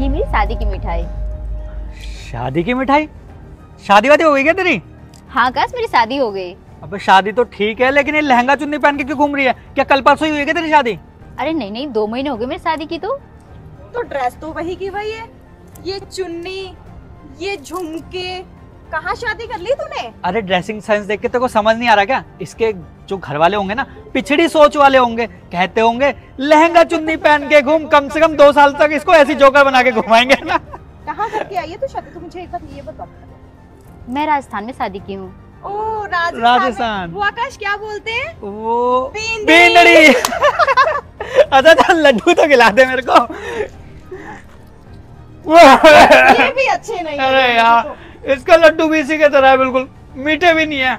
ये मेरी शादी की मिठाई। शादी की मिठाई? शादी वादी हो गई क्या तेरी? हाँ काश मेरी शादी हो गई। अबे शादी तो ठीक है, लेकिन ये लहंगा चुन्नी पहन के क्यों घूम रही है? क्या कल परसों ही हुई है क्या तेरी शादी? अरे नहीं नहीं, 2 महीने हो गए मेरी शादी की। तो ड्रेस तो वही की वही है, ये चुन्नी, ये झुमके, कहाँ शादी कर ली तूने? अरे ड्रेसिंग सेंस देख के तेरे को समझ नहीं आ रहा क्या? इसके जो घर वाले होंगे ना, पिछड़ी सोच वाले होंगे, कहते होंगे लहंगा चुन्नी पहन के घूम, कम से कम 2 साल तक इसको ऐसी जोकर बना के घुमाएंगे ना। कहाँ करके आई है तू शादी? तो मुझे एक बार ये बता। मैं राजस्थान में शादी की हूँ। ओह राजस्थान। वो आकाश क्या बोलते हैं? वो बेंदड़ी। अच्छा चल लड्डू तो खिला दे मेरे को। ये भी अच्छे नहीं। अरे यार इसका लड्डू भी इसी की तरह है, बिल्कुल मीठे भी नहीं है।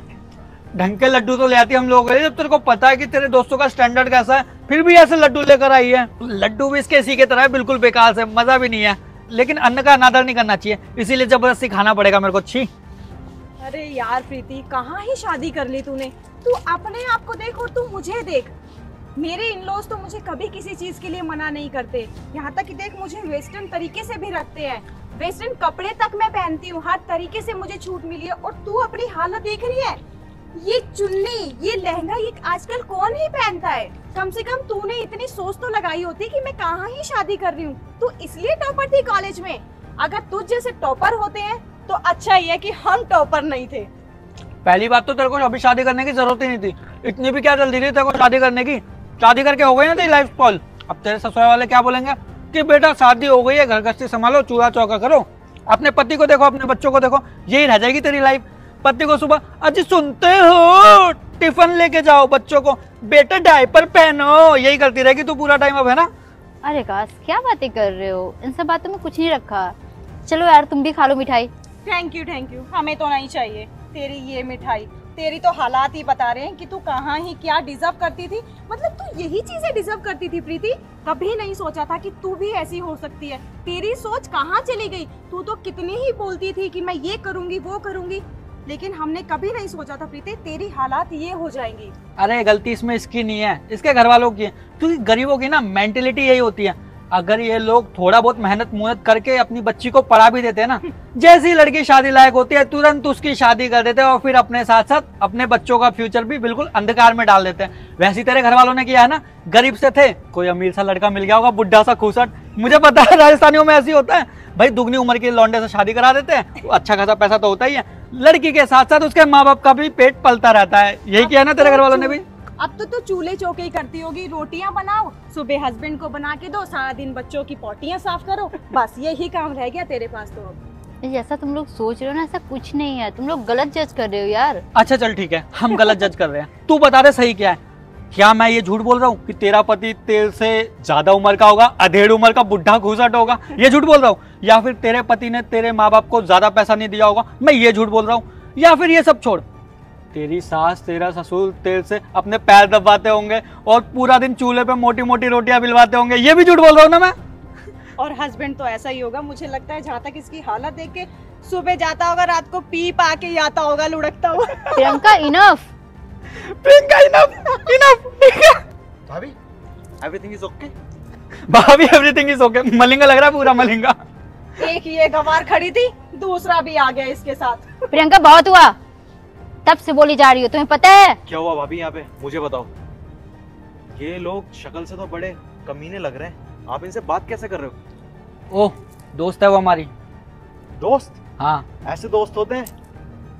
ढंग के लड्डू तो ले आती हम लोग, जब तेरे को पता है कि तेरे दोस्तों का स्टैंडर्ड कैसा है, फिर भी ऐसे लड्डू लेकर आई है। लड्डू भी इसके इसी की तरह है, बिल्कुल बेकार से, मजा भी नहीं है। लेकिन अन्न का अनादर नहीं करना चाहिए, इसीलिए जबरदस्ती खाना पड़ेगा मेरे को। छी अरे यार प्रीति, कहाँ ही शादी कर ली तूने। तू अपने आप को देख और तू मुझे देख। मेरे इन-लॉज तो मुझे कभी किसी चीज के लिए मना नहीं करते, यहाँ तक कि देख मुझे वेस्टर्न तरीके से भी रखते हैं, वेस्टर्न कपड़े तक मैं पहनती हूँ, हर तरीके से मुझे छूट मिली है। और तू अपनी हालत देख रही है, ये चुन्नी, ये लहंगा, ये आजकल कौन ही पहनता है? कम से कम तूने इतनी सोच तो लगाई होती कि मैं कहाँ ही शादी कर रही हूँ। तू इसलिए टॉपर थी कॉलेज में। अगर तुझ जैसे टॉपर होते हैं तो अच्छा ही है कि हम टॉपर नहीं थे। पहली बात तो तेरे को अभी शादी करने की जरूरत ही नहीं थी, इतनी भी क्या जल्दी थी तेरे को शादी करने की? शादी करके हो गई ना तेरी लाइफ स्पॉइल। अब तेरे ससुराल वाले क्या बोलेंगे कि बेटा शादी हो गई है, घर गृहस्थी संभालो, चूल्हा चौका करो, अपने पति को देखो, अपने बच्चों को देखो, यही रह जाएगी तेरी लाइफ। पति को सुबह अजी सुनते हो, टिफिन लेके जाओ, बच्चों को बेटा डायपर पहनो, यही करती रहेगी तू पूरा टाइम अब, है ना? अरे काश क्या बातें कर रहे हो, इन सब बातों में कुछ नहीं रखा। चलो यार तुम भी खा लो मिठाई। थैंक यू हमें तो नहीं चाहिए तेरी ये मिठाई। तेरी तो हालात ही बता रहे हैं कि तू कहाँ ही क्या डिजर्व करती थी, मतलब तू यही चीजें डिजर्व करती थी प्रीति। कभी नहीं सोचा था कि तू भी ऐसी हो सकती है। तेरी सोच कहाँ चली गई? तू तो कितनी ही बोलती थी कि मैं ये करूंगी वो करूंगी, लेकिन हमने कभी नहीं सोचा था प्रीति तेरी हालात ये हो जाएंगी। अरे गलती इसमें इसकी नहीं है, इसके घर वालों की है, क्योंकि गरीबों की ना मेंटेलिटी यही होती है। अगर ये लोग थोड़ा बहुत मेहनत करके अपनी बच्ची को पढ़ा भी देते ना, जैसी लड़की शादी लायक होती है तुरंत उसकी शादी कर देते हैं, और फिर अपने साथ साथ अपने बच्चों का फ्यूचर भी बिल्कुल अंधकार में डाल देते हैं। वैसे तेरे घर वालों ने किया है ना, गरीब से थे, कोई अमीर सा लड़का मिल गया होगा, बुढ़ा सा खूसट। मुझे पता है राजस्थानियों में ऐसी होता है भाई, दुगनी उम्र के लौंडे से शादी करा देते हैं, अच्छा खासा पैसा तो होता ही है, लड़की के साथ साथ उसके माँ बाप का भी पेट पलता रहता है। यही किया ना तेरे घर वालों ने भी। अब तो चूल्हे चौके ही करती होगी, रोटियां बनाओ, सुबह हस्बैंड को बना के दो, सारा दिन बच्चों की पोटियां साफ करो, बस यही काम रह गया तेरे पास। तो जैसा तुम लोग सोच रहे हो ना, ऐसा कुछ नहीं है, तुम लोग गलत जज कर रहे हो यार। अच्छा चल ठीक है, हम गलत जज कर रहे हैं, तू बता दे सही क्या है। क्या मैं ये झूठ बोल रहा हूँ कि तेरा पति तेरे से ज्यादा उम्र का होगा, अधेड़ उम्र का बुढ़ा घूसट होगा, ये झूठ बोल रहा हूँ? या फिर तेरे पति ने तेरे माँ बाप को ज्यादा पैसा नहीं दिया होगा, मैं ये झूठ बोल रहा हूँ? या फिर ये सब छोड़, तेरी सास तेरा ससुर तेल से अपने पैर दबाते होंगे और पूरा दिन चूल्हे पे मोटी मोटी रोटियां बिलवाते होंगे, ये भी झूठ बोल रहा हूँ ना मैं? और हस्बैंड तो ऐसा ही होगा, मुझे लगता है जहाँ तक इसकी हालत देख के, सुबह जाता होगा, रात को पी पा के आता होगा, लुढ़कता हुआ। Priyanka enough, Priyanka enough, enough. भाभी एवरीथिंग इज ओके, भाभी एवरीथिंग इज ओके। मलिंगा लग रहा है, पूरा मलिंगा। एक ये गवार खड़ी थी, दूसरा भी आ गया इसके साथ। प्रियंका बहुत हुआ, तब से बोली जा रही हो, तुम्हें पता है क्या हुआ? भाभी यहाँ पे मुझे बताओ, ये लोग शक्ल से तो बड़े कमीने लग रहे हैं, आप इनसे बात कैसे कर रहे हो? ओह दोस्त है वो हमारी। दोस्त? हाँ ऐसे दोस्त होते हैं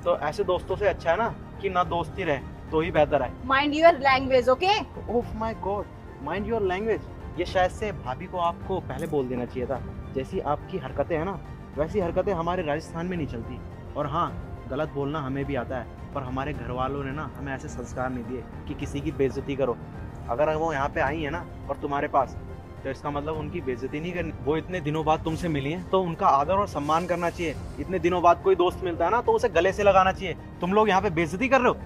तो ऐसे दोस्तों से अच्छा है ना कि ना दोस्ती रहे तो ही बेहतर है। Mind your language, okay? Oh my God, mind your language. ये शायद से भाभी को आपको पहले बोल देना चाहिए था। जैसी आपकी हरकतें है ना, वैसी हरकतें हमारे राजस्थान में नहीं चलती। और हाँ, गलत बोलना हमें भी आता है, पर हमारे घर वालों ने ना हमें ऐसे संस्कार नहीं दिए कि किसी की बेइज्जती करो। अगर वो यहाँ पे आई है ना और तुम्हारे पास, तो इसका मतलब उनकी बेइज्जती नहीं करनी। वो इतने दिनों बाद तुमसे मिली हैं तो उनका आदर और सम्मान करना चाहिए। इतने दिनों बाद कोई दोस्त मिलता है ना तो उसे गले से लगाना चाहिए। तुम लोग यहाँ पे बेइज्जती कर रहे हो,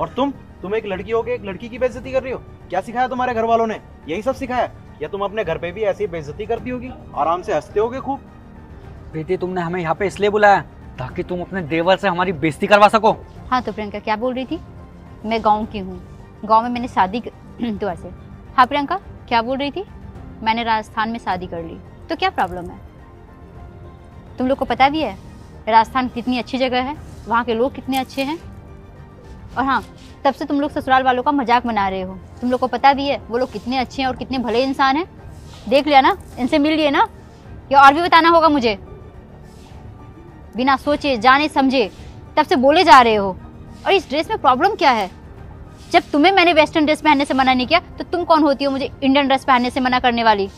और तुम एक लड़की होके एक लड़की की बेइज्जती कर रही हो। क्या सिखाया तुम्हारे घर वालों ने? यही सब सिखाया? या तुम अपने घर पे भी ऐसी बेइज्जती करती होगी, आराम से हंसते होगे खूब। प्रीति तुमने हमें यहाँ पे इसलिए बुलाया ताकि तुम अपने देवर से हमारी बेइज्जती करवा सको। हाँ तो प्रियंका क्या बोल रही थी? मैं गांव की हूँ, गांव में मैंने शादी दोबारा से। हाँ प्रियंका क्या बोल रही थी? मैंने राजस्थान में शादी कर ली, तो क्या प्रॉब्लम है? तुम लोग को पता भी है राजस्थान कितनी अच्छी जगह है, वहाँ के लोग कितने अच्छे हैं। और हाँ, तब से तुम लोग ससुराल वालों का मजाक बना रहे हो। तुम लोग को पता भी है वो लोग कितने अच्छे हैं और कितने भले इंसान हैं। देख लिया ना, इनसे मिल लिए ना, या और भी बताना होगा मुझे? बिना सोचे जाने समझे तब से बोले जा रहे हो। और इस ड्रेस में प्रॉब्लम क्या है? जब तुम्हें मैंने वेस्टर्न ड्रेस पहनने से मना नहीं किया तो तुम कौन होती हो मुझे इंडियन ड्रेस पहनने से मना करने वाली?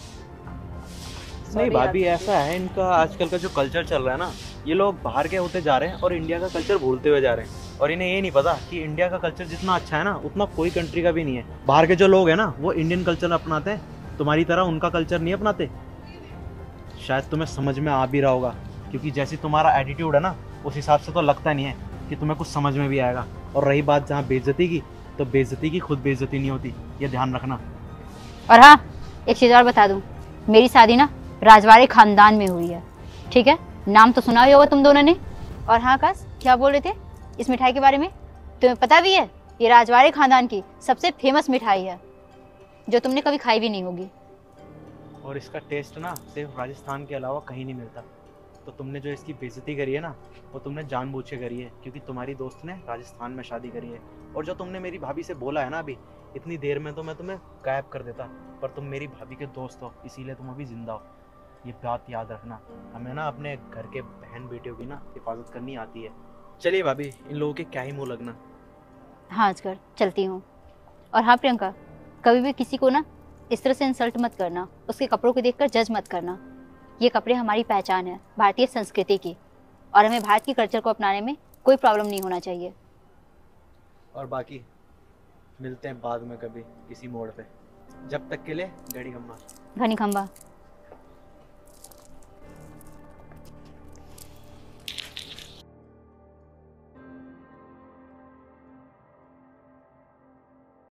नहीं भाभी, ऐसा है इनका आजकल का जो कल्चर चल रहा है ना, ये लोग बाहर के होते जा रहे हैं और इंडिया का कल्चर भूलते हुए जा रहे हैं। और इन्हें ये नहीं पता कि इंडिया का कल्चर जितना अच्छा है ना उतना कोई कंट्री का भी नहीं है। बाहर के जो लोग हैं ना वो इंडियन कल्चर अपनाते हैं, तुम्हारी तरह उनका कल्चर नहीं अपनाते। शायद तुम्हें समझ में आ भी रहा होगा, क्योंकि जैसी तुम्हारा एटीट्यूड है ना उस हिसाब से तो लगता नहीं है कि तुम्हें कुछ समझ में भी आएगा। और रही बात जहाँ बेइज्जती की, तो बेइज्जती की खुद बेइज्जती नहीं होती, ये ध्यान रखना। और हाँ, एक चीज़ और बता दूँ, मेरी शादी ना राजवाड़े खानदान में हुई है, ठीक है? नाम तो सुना ही होगा तुम दोनों ने। और हाँ आकाश, क्या बोल रहे थे इस मिठाई के बारे में? तुम्हें पता भी है ये राजवाड़े खानदान की सबसे फेमस मिठाई है, जो तुमने कभी खाई भी नहीं होगी। और इसका टेस्ट ना सिर्फ राजस्थान के अलावा कहीं नहीं मिलता। तो तुमने जो इसकी बेइज्जती करी है ना वो तुमने जानबूझ के करी है, क्योंकि तुम्हारी दोस्त ने राजस्थान में शादी करी है। और जो तुमने मेरी भाभी से बोला है ना अभी, इतनी देर में तो मैं तुम्हें गायब कर देता, पर तुम मेरी भाभी के दोस्त हो इसीलिए तुम अभी जिंदा हो। ये बात याद रखना, हमें ना अपने घर के बहन बेटियों की ना हिफाजत करनी आती है। चलिए भाभी, इन लोगों के क्या ही मुँह लगना। हाँ आजकल चलती हूँ। और हाँ प्रियंका, कभी भी किसी को ना इस तरह से इंसल्ट मत करना, उसके कपड़ों को देखकर जज मत करना। ये कपड़े हमारी पहचान है भारतीय संस्कृति की, और हमें भारत के कल्चर को अपनाने में कोई प्रॉब्लम नहीं होना चाहिए। और बाकी मिलते हैं बाद में कभी किसी मोड़ पे, जब तक के लिए घड़ी खंबा।